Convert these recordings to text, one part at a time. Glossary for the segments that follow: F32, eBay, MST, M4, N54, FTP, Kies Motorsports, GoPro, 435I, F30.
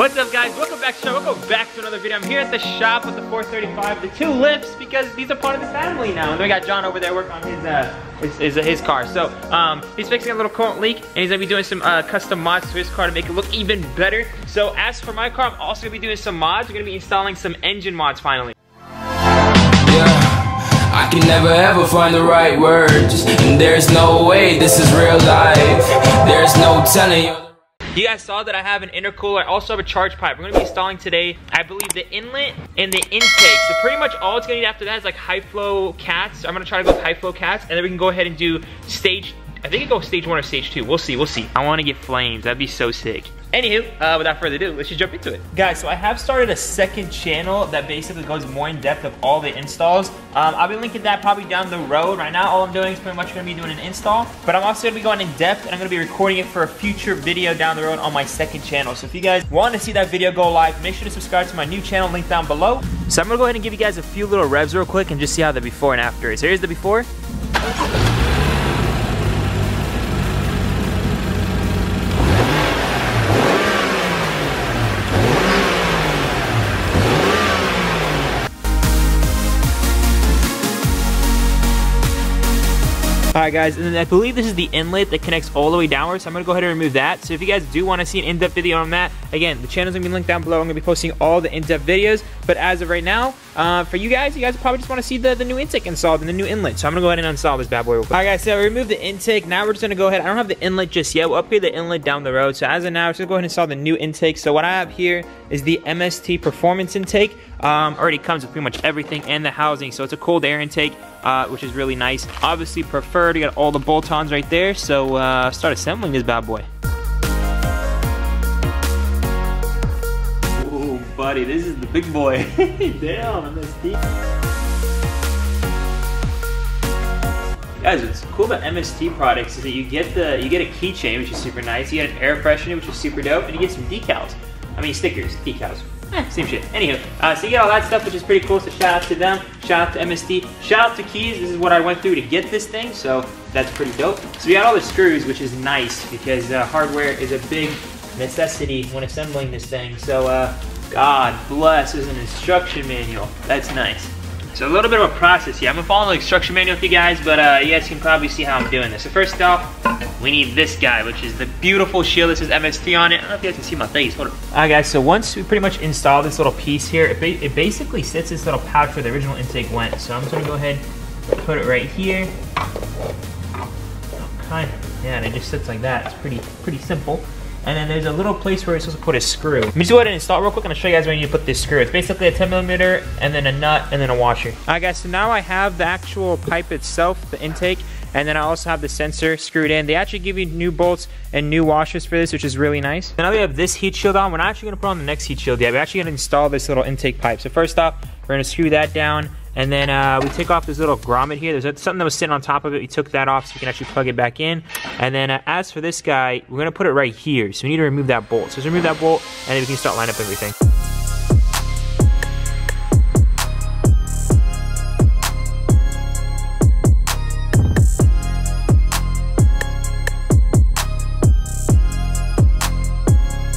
What's up, guys? Welcome back to the show. Welcome back to another video. I'm here at the shop with the 435, the two lifts, because these are part of the family now. And we got John over there working on his car. So he's fixing a little coolant leak, and he's gonna be doing some custom mods to his car to make it look even better. So as for my car, I'm also gonna be doing some mods. We're gonna be installing some engine mods finally. I can never ever find the right words, and there's no way this is real life. There's no telling you. You guys saw that I have an intercooler. I also have a charge pipe. We're going to be installing today, I believe, the inlet and the intake. So pretty much all it's going to need after that is like high flow cats. I'm going to try to go with high flow cats, and then we can go ahead and do stage, I think it goes stage 1 or stage 2. We'll see, we'll see. I want to get flames. That'd be so sick. Anywho, without further ado, let's just jump into it. Guys, so I have started a second channel that basically goes more in depth of all the installs. I'll be linking that probably down the road. Right now, all I'm doing is pretty much gonna be doing an install, but I'm also gonna be going in depth, and I'm gonna be recording it for a future video down the road on my second channel. So if you guys want to see that video go live, make sure to subscribe to my new channel, link down below. So I'm gonna go ahead and give you guys a few little revs real quick and just see how the before and after is. Here's the before. Alright guys, and then I believe this is the inlet that connects all the way downwards, so I'm going to go ahead and remove that. So if you guys do want to see an in-depth video on that, again, the channel's going to be linked down below. I'm going to be posting all the in-depth videos, but as of right now, for you guys probably just want to see the new intake installed and the new inlet. So I'm going to go ahead and uninstall this bad boy real quick. Alright guys, so I removed the intake. Now we're just going to go ahead, I don't have the inlet just yet, we'll upgrade the inlet down the road. So as of now, we're just going to go ahead and install the new intake. So what I have here is the MST performance intake. Already comes with pretty much everything and the housing, so it's a cold air intake, which is really nice. Obviously preferred, you got all the bolt-ons right there, so start assembling this bad boy. Oh buddy, this is the big boy. Damn, MST. Guys, what's cool about MST products is that you get a keychain, which is super nice, you get an air freshener, which is super dope, and you get some decals. I mean stickers, decals. Same shit. Anywho, so you get all that stuff, which is pretty cool, so shout out to them, shout out to MST, shout out to Kies. This is what I went through to get this thing, so that's pretty dope. So we got all the screws, which is nice, because hardware is a big necessity when assembling this thing, so God bless, there's an instruction manual, that's nice. So a little bit of a process here. I've been following the instruction manual with you guys, but you guys can probably see how I'm doing this. So first off, we need this guy, which is the beautiful shield that says MST on it. I don't know if you guys can see my face. Hold on. Alright guys, so once we pretty much install this little piece here, it basically sits in this little pouch where the original intake went. So I'm just gonna go ahead and put it right here. Kind of, yeah, and it just sits like that. It's pretty simple. And then there's a little place where you're supposed to put a screw. Let me just go ahead and install it real quick, and I'll show you guys where you need to put this screw. It's basically a 10mm, and then a nut, and then a washer. Alright guys, so now I have the actual pipe itself, the intake, and then I also have the sensor screwed in. They actually give you new bolts and new washers for this, which is really nice. Now that we have this heat shield on, we're not actually going to put on the next heat shield yet. We're actually going to install this little intake pipe. So first off, we're going to screw that down, and then we take off this little grommet here. There's something that was sitting on top of it. We took that off so we can actually plug it back in. And then as for this guy, we're gonna put it right here. So we need to remove that bolt. So just remove that bolt, and then we can start lining up everything.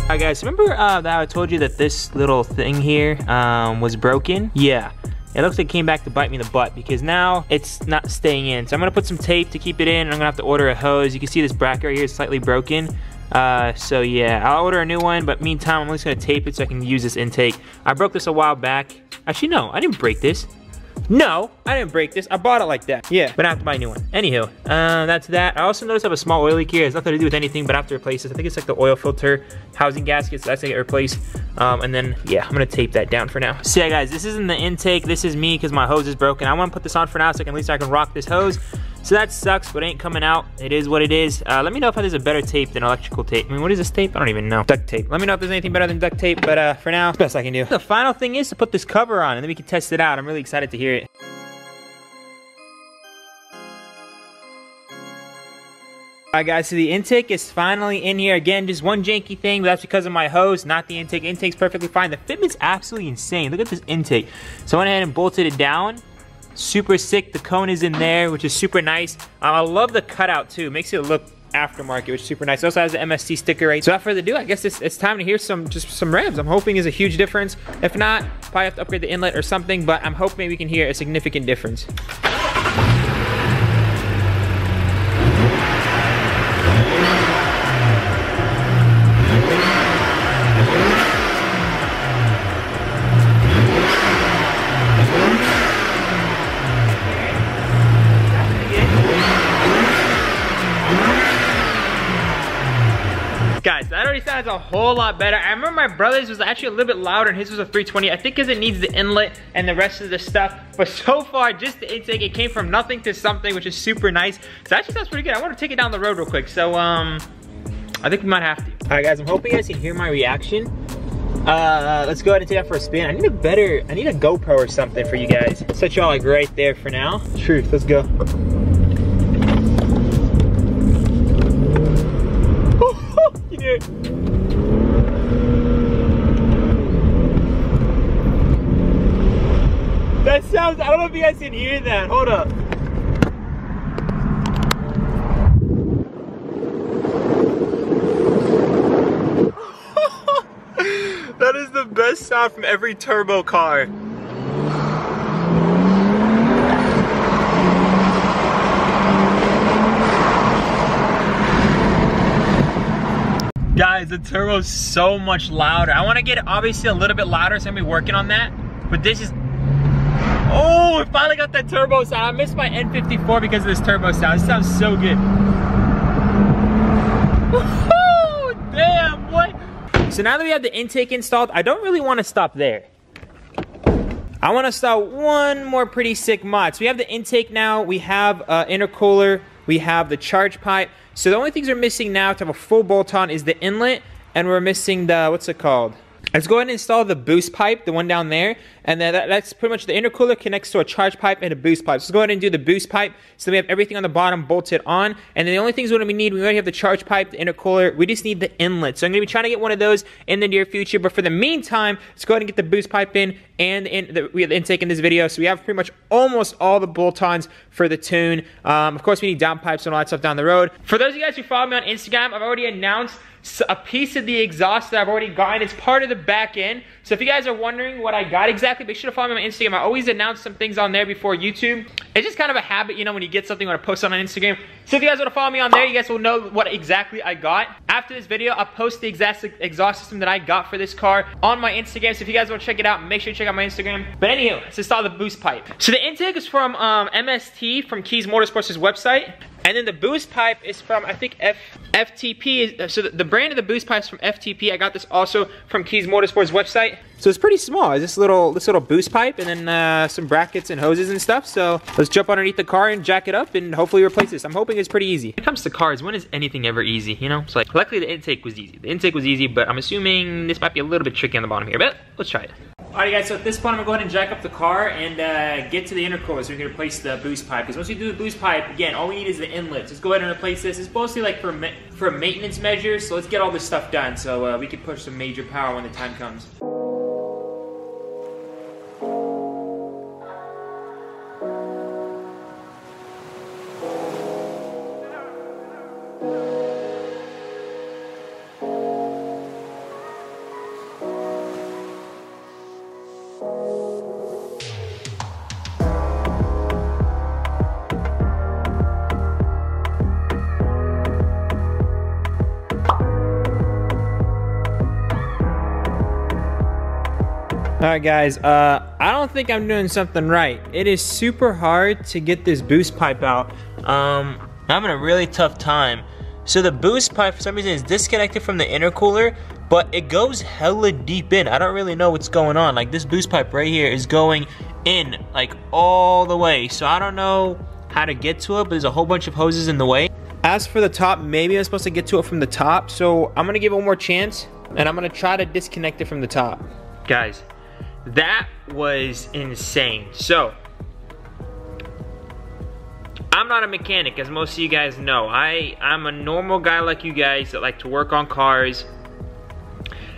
Alright guys, remember that I told you that this little thing here was broken? Yeah. It looks like it came back to bite me in the butt because now it's not staying in. So I'm gonna put some tape to keep it in, and I'm gonna have to order a hose. You can see this bracket right here is slightly broken. So yeah, I'll order a new one, but meantime, I'm just gonna tape it so I can use this intake. I broke this a while back. Actually, no, I didn't break this. No, I didn't break this. I bought it like that. Yeah, but I have to buy a new one. Anywho, that's that. I also noticed I have a small oil leak here. It has nothing to do with anything, but I have to replace this. I think it's like the oil filter housing gaskets. So that's gonna get replaced. And then, yeah, I'm gonna tape that down for now. So yeah, guys, this isn't the intake. This is me because my hose is broken. I wanna put this on for now so I can, at least I can rock this hose. So that sucks, but it ain't coming out. It is what it is. Let me know if there's a better tape than electrical tape. I mean, what is this tape? I don't even know. Duct tape. Let me know if there's anything better than duct tape, but for now, it's the best I can do. The final thing is to put this cover on, and then we can test it out. I'm really excited to hear it. Alright guys, so the intake is finally in here. Again, just one janky thing, but that's because of my hose, not the intake. Intake's perfectly fine. The fitment's absolutely insane. Look at this intake. So I went ahead and bolted it down. Super sick. The cone is in there, which is super nice. I love the cutout too. Makes it look aftermarket, which is super nice. It also has the MST sticker right. So without further ado, I guess it's time to hear some revs. I'm hoping is a huge difference. If not, probably have to upgrade the inlet or something, but I'm hoping we can hear a significant difference. Guys, that already sounds a whole lot better. I remember my brother's was actually a little bit louder and his was a 320. I think because it needs the inlet and the rest of the stuff. But so far, just the intake, it came from nothing to something, which is super nice. So actually sounds pretty good. I want to take it down the road real quick. So I think we might have to. All right guys, I'm hoping you guys can hear my reaction. Let's go ahead and take that for a spin. I need a GoPro or something for you guys. Set y'all like right there for now. Truth, let's go. That sounds, I don't know if you guys can hear that. Hold up. That is the best sound from every turbo car. Guys, the turbo's so much louder. I want to get it obviously a little bit louder, so I'm gonna be working on that. But this is, oh, I finally got that turbo sound. I missed my N54 because of this turbo sound. It sounds so good. Woo-hoo! Damn, what? So now that we have the intake installed, I don't really want to stop there. I want to start one more pretty sick mod. So we have the intake now. We have intercooler. We have the charge pipe. So the only things we're missing now to have a full bolt-on is the inlet, and we're missing the, what's it called? Let's go ahead and install the boost pipe, the one down there, and then that's pretty much the intercooler connects to a charge pipe and a boost pipe. So let's go ahead and do the boost pipe, so we have everything on the bottom bolted on, and then the only things we need, we already have the charge pipe, the intercooler, we just need the inlet. So I'm gonna be trying to get one of those in the near future, but for the meantime, let's go ahead and get the boost pipe in, and we have the intake in this video, so we have pretty much almost all the bolt-ons for the tune. Of course, we need down pipes and all that stuff down the road. For those of you guys who follow me on Instagram, I've already announced a piece of the exhaust that I've already gotten. It's part of the back end. So if you guys are wondering what I got exactly, make sure to follow me on Instagram. I always announce some things on there before YouTube. It's just kind of a habit, you know, when you get something, you want to post on Instagram. So if you guys want to follow me on there, you guys will know what exactly I got. After this video, I'll post the exact exhaust system that I got for this car on my Instagram. So if you guys want to check it out, make sure you check out my Instagram. But anywho, let's install the boost pipe. So the intake is from MST from Kies Motorsports' website. And then the boost pipe is from, I think, FTP. So the brand of the boost pipe is from FTP. I got this also from Kies Motorsports website. So it's pretty small. It's this little boost pipe, and then some brackets and hoses and stuff. So let's jump underneath the car and jack it up and hopefully replace this. I'm hoping it's pretty easy. When it comes to cars, when is anything ever easy, you know? It's like, luckily the intake was easy. The intake was easy, but I'm assuming this might be a little bit tricky on the bottom here, but let's try it. Alright guys, so at this point I'm going to go ahead and jack up the car and get to the intercooler so we can replace the boost pipe. Because once we do the boost pipe, again, all we need is the inlet. So let's go ahead and replace this. It's mostly like for a maintenance measure, so let's get all this stuff done so we can push some major power when the time comes. Alright guys, I don't think I'm doing something right. It is super hard to get this boost pipe out. I'm having a really tough time. So the boost pipe for some reason is disconnected from the intercooler, but it goes hella deep in. I don't really know what's going on. Like this boost pipe right here is going in like all the way. So I don't know how to get to it, but there's a whole bunch of hoses in the way. As for the top, maybe I'm supposed to get to it from the top. So I'm gonna give it one more chance and I'm gonna try to disconnect it from the top. Guys. That was insane. So, I'm not a mechanic, as most of you guys know. I'm a normal guy like you guys that like to work on cars.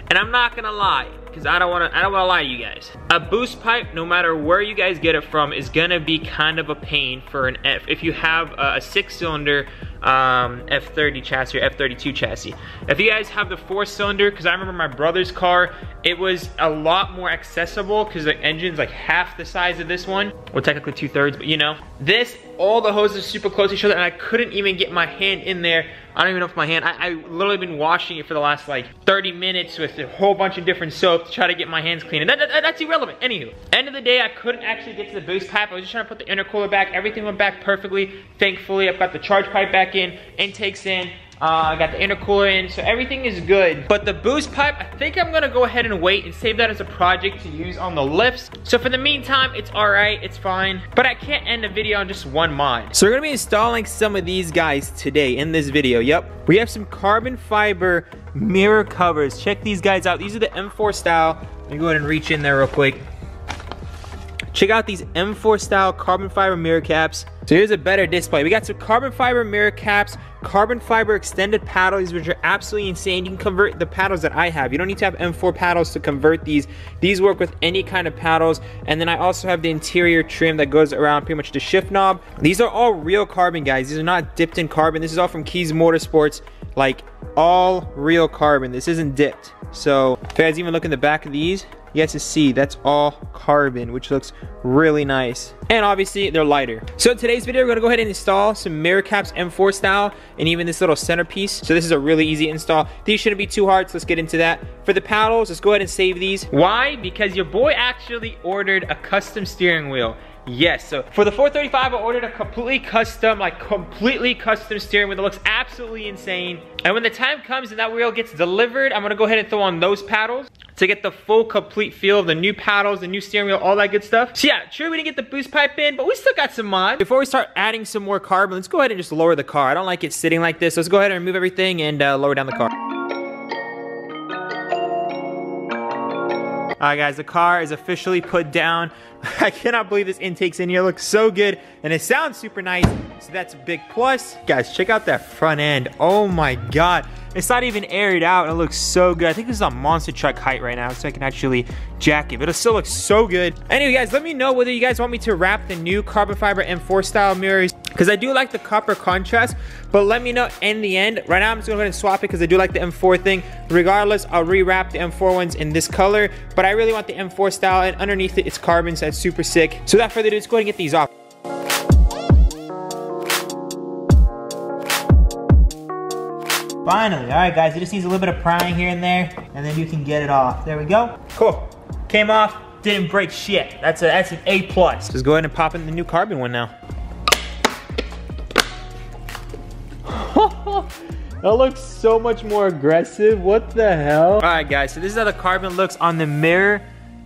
And I'm not gonna lie, because I don't wanna lie to you guys. A boost pipe, no matter where you guys get it from, is gonna be kind of a pain for an F. If you have a six-cylinder F30 chassis or F32 chassis. If you guys have the 4-cylinder, because I remember my brother's car, it was a lot more accessible because the engine's like half the size of this one. Well, technically 2/3, but you know. This, all the hoses are super close to each other, and I couldn't even get my hand in there. I don't even know if my hand, I literally been washing it for the last like 30 minutes with a whole bunch of different soap to try to get my hands clean. And that's irrelevant. Anywho, end of the day, I couldn't actually get to the boost pipe. I was just trying to put the intercooler back. Everything went back perfectly. Thankfully, I've got the charge pipe back in, intakes in, I got the intercooler in, so everything is good. But the boost pipe, I think I'm gonna go ahead and wait and save that as a project to use on the lifts. So for the meantime, it's all right, it's fine. But I can't end the video on just one mod. So we're gonna be installing some of these guys today in this video, yep. We have some carbon fiber mirror covers. Check these guys out. These are the M4 style. Let me go ahead and reach in there real quick. Check out these M4 style carbon fiber mirror caps. So here's a better display. We got some carbon fiber mirror caps, carbon fiber extended paddles, which are absolutely insane. You can convert the paddles that I have. You don't need to have M4 paddles to convert these. These work with any kind of paddles. And then I also have the interior trim that goes around pretty much the shift knob. These are all real carbon, guys. These are not dipped in carbon. This is all from Kies Motorsports, like all real carbon. This isn't dipped. So if you guys even look in the back of these, you guys can see that's all carbon, which looks really nice. And obviously they're lighter. So in today's video, we're gonna go ahead and install some mirror caps M4 style and even this little centerpiece. So this is a really easy install. These shouldn't be too hard, so let's get into that. For the paddles, let's go ahead and save these. Why? Because your boy actually ordered a custom steering wheel. Yes, so for the 435, I ordered a completely custom steering wheel that looks absolutely insane. And when the time comes and that wheel gets delivered, I'm gonna go ahead and throw on those paddles to get the full complete feel of the new paddles, the new steering wheel, all that good stuff. So yeah, true we didn't get the boost pipe in, but we still got some mod. Before we start adding some more carbon, let's go ahead and just lower the car. I don't like it sitting like this. Let's go ahead and remove everything and lower down the car. All right, guys, the car is officially put down. I cannot believe this intake's in here. It looks so good, and it sounds super nice, so that's a big plus. Guys, check out that front end. Oh my God. It's not even aired out, and it looks so good. I think this is on monster truck height right now, so I can actually jack it, but it still looks so good. Anyway, guys, let me know whether you guys want me to wrap the new carbon fiber M4 style mirrors, because I do like the copper contrast, but let me know in the end. Right now, I'm just gonna go ahead and swap it because I do like the M4 thing. Regardless, I'll rewrap the M4 ones in this color, but I really want the M4 style, and underneath it, it's carbon, so that's super sick. So without further ado, let's go ahead and get these off. Finally, all right, guys, it just needs a little bit of prying here and there, and then you can get it off. There we go. Cool, came off, didn't break shit. That's an A+. Just go ahead and pop in the new carbon one now. That looks so much more aggressive. What the hell? All right, guys, so this is how the carbon looks on the mirror.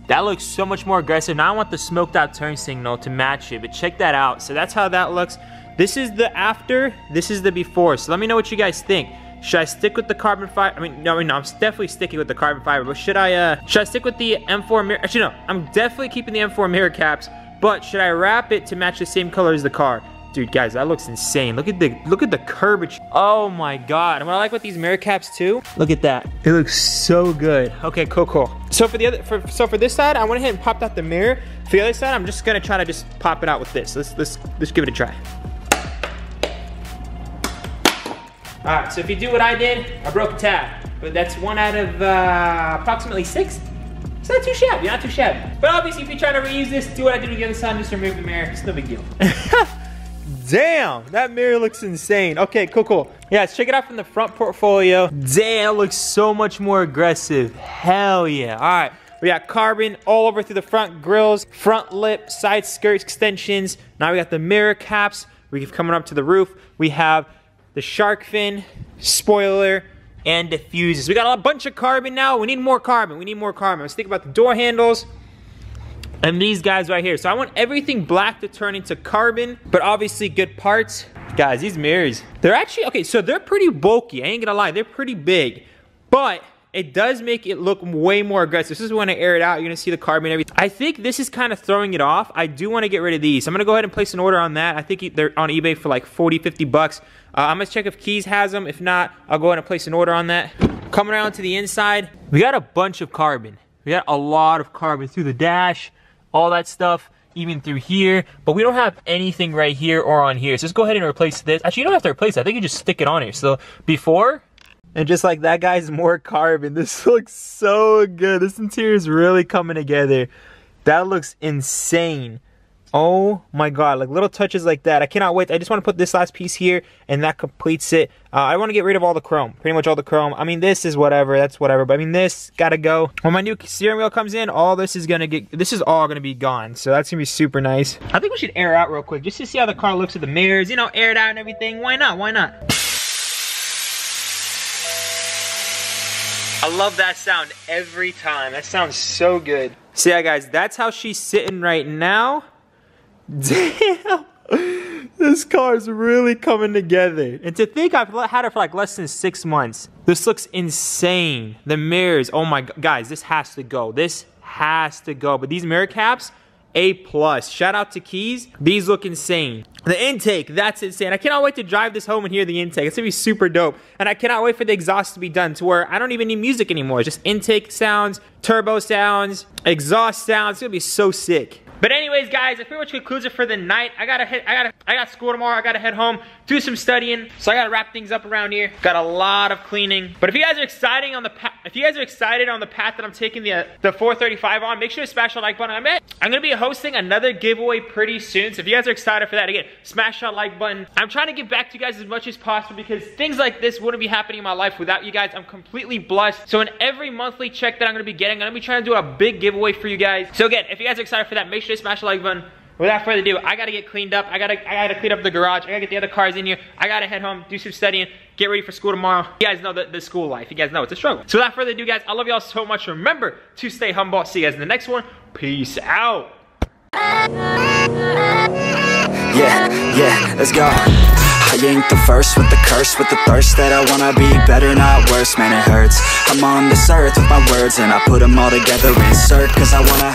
That looks so much more aggressive. Now I want the smoked out turn signal to match it, but check that out. So that's how that looks. This is the after, this is the before. So let me know what you guys think. Should I stick with the carbon fiber? I mean, no, I'm definitely sticking with the carbon fiber, but should I stick with the M4 mirror? Actually, no, I'm definitely keeping the M4 mirror caps, but should I wrap it to match the same color as the car? Dude, guys, that looks insane. Look at the curvature. Oh my God. And what I like with these mirror caps too, look at that. It looks so good. Okay, cool. So for this side, I went ahead and popped out the mirror. For the other side, I'm just gonna try to just pop it out with this. Let's give it a try. All right, so if you do what I did, I broke a tab, but that's one out of approximately 6. It's not too shabby, not too shabby. But obviously, if you're trying to reuse this, do what I did with the other side, just remove the mirror. It's no big deal. Damn, that mirror looks insane. Okay, cool. Yeah, let's check it out from the front portfolio. Damn, it looks so much more aggressive. Hell yeah. All right, we got carbon all over through the front grills, front lip, side skirt extensions. Now we got the mirror caps. We keep coming up to the roof. We have the shark fin, spoiler, and diffusers. We got a bunch of carbon now. We need more carbon. Let's think about the door handles. And these guys right here. So I want everything black to turn into carbon, but obviously good parts. Guys, these mirrors, they're actually, okay, so they're pretty bulky. I ain't gonna lie, they're pretty big, but it does make it look way more aggressive. This is when I air it out, you're gonna see the carbon and everything. I think this is kind of throwing it off. I do wanna get rid of these. I'm gonna go ahead and place an order on that. I think they're on eBay for like 40, 50 bucks. I'm gonna check if Kies has them. If not, I'll go ahead and place an order on that. Coming around to the inside, we got a bunch of carbon. We got a lot of carbon through the dash, all that stuff. even through here, but we don't have anything right here or on here. So just go ahead and replace this. Actually, you don't have to replace it. I think you just stick it on here. So before, and just like that, guys, more carbon. This looks so good. This interior is really coming together. That looks insane. Oh my god, like little touches like that. I cannot wait. I just want to put this last piece here and that completes it. I want to get rid of all the chrome, pretty much all the chrome. I mean, this is whatever, that's whatever, but I mean, this gotta go. When my new steering wheel comes in, all this is gonna get, this is all gonna be gone, so that's gonna be super nice. I think we should air out real quick just to see how the car looks at the mirrors, you know, air it out and everything. Why not, why not? I love that sound every time. That sounds so good. So yeah, guys, that's how she's sitting right now. Damn, this car is really coming together. And to think I've had her for like less than 6 months. This looks insane. The mirrors, oh my god, guys, this has to go. This has to go. But these mirror caps, A+. Shout out to Kies. These look insane. The intake, that's insane. I cannot wait to drive this home and hear the intake. It's gonna be super dope. And I cannot wait for the exhaust to be done to where I don't even need music anymore. It's just intake sounds, turbo sounds, exhaust sounds. It's gonna be so sick. But anyways, guys, that pretty much concludes it for the night. I got school tomorrow. I gotta head home, do some studying. So I gotta wrap things up around here. Got a lot of cleaning. But if you guys are excited on the path, that I'm taking the 435 on, make sure to smash that like button. I'm gonna be hosting another giveaway pretty soon. So if you guys are excited for that, again, smash that like button. I'm trying to get back to you guys as much as possible because things like this wouldn't be happening in my life without you guys. I'm completely blessed. So in every monthly check that I'm gonna be getting, I'm gonna be trying to do a big giveaway for you guys. So again, if you guys are excited for that, make sure to smash the like button. Without further ado, I gotta get cleaned up. I gotta clean up the garage. I gotta get the other cars in here. I gotta head home, do some studying, get ready for school tomorrow. You guys know the school life. You guys know it's a struggle. So without further ado, guys, I love y'all so much. Remember to stay humble. See you guys in the next one. Peace out. Yeah, let's go. I ain't the first with the curse, with the thirst that I wanna be better, not worse, man it hurts. I'm on this earth with my words and I put them all together, insert, cause I wanna